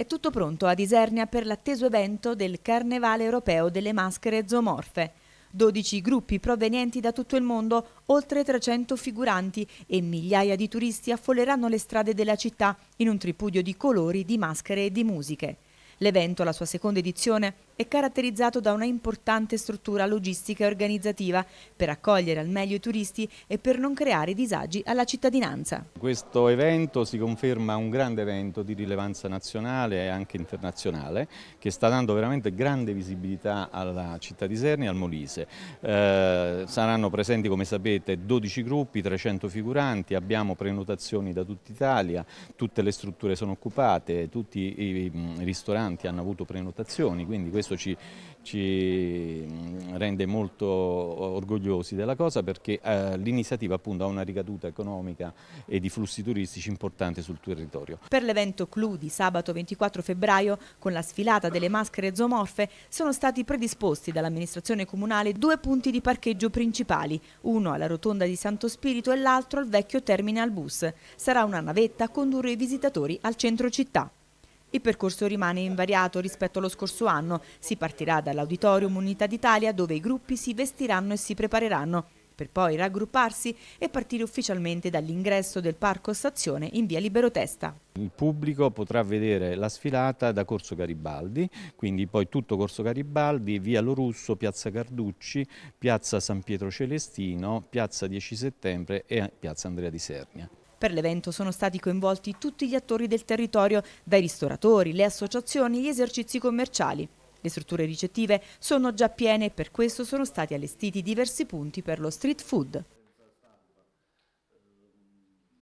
È tutto pronto ad Isernia per l'atteso evento del Carnevale europeo delle maschere zoomorfe. 12 gruppi provenienti da tutto il mondo, oltre 300 figuranti e migliaia di turisti affolleranno le strade della città in un tripudio di colori, di maschere e di musiche. L'evento, alla sua seconda edizione, è caratterizzato da una importante struttura logistica e organizzativa per accogliere al meglio i turisti e per non creare disagi alla cittadinanza. Questo evento si conferma un grande evento di rilevanza nazionale e anche internazionale che sta dando veramente grande visibilità alla città di Isernia e al Molise. Saranno presenti, come sapete, 12 gruppi, 300 figuranti, abbiamo prenotazioni da tutta Italia, tutte le strutture sono occupate, tutti i ristoranti hanno avuto prenotazioni, quindi questo ci rende molto orgogliosi della cosa, perché l'iniziativa appunto ha una ricaduta economica e di flussi turistici importante sul territorio. Per l'evento clou di sabato 24 febbraio con la sfilata delle maschere zoomorfe sono stati predisposti dall'amministrazione comunale 2 punti di parcheggio principali, uno alla rotonda di Santo Spirito e l'altro al vecchio terminal bus. Sarà una navetta a condurre i visitatori al centro città. Il percorso rimane invariato rispetto allo scorso anno, si partirà dall'Auditorium Unità d'Italia dove i gruppi si vestiranno e si prepareranno, per poi raggrupparsi e partire ufficialmente dall'ingresso del Parco Stazione in via Libero Testa. Il pubblico potrà vedere la sfilata da Corso Garibaldi, quindi poi tutto Corso Garibaldi, via Lorusso, piazza Carducci, piazza San Pietro Celestino, piazza 10 settembre e piazza Andrea di Isernia. Per l'evento sono stati coinvolti tutti gli attori del territorio, dai ristoratori, le associazioni, gli esercizi commerciali. Le strutture ricettive sono già piene e per questo sono stati allestiti diversi punti per lo street food.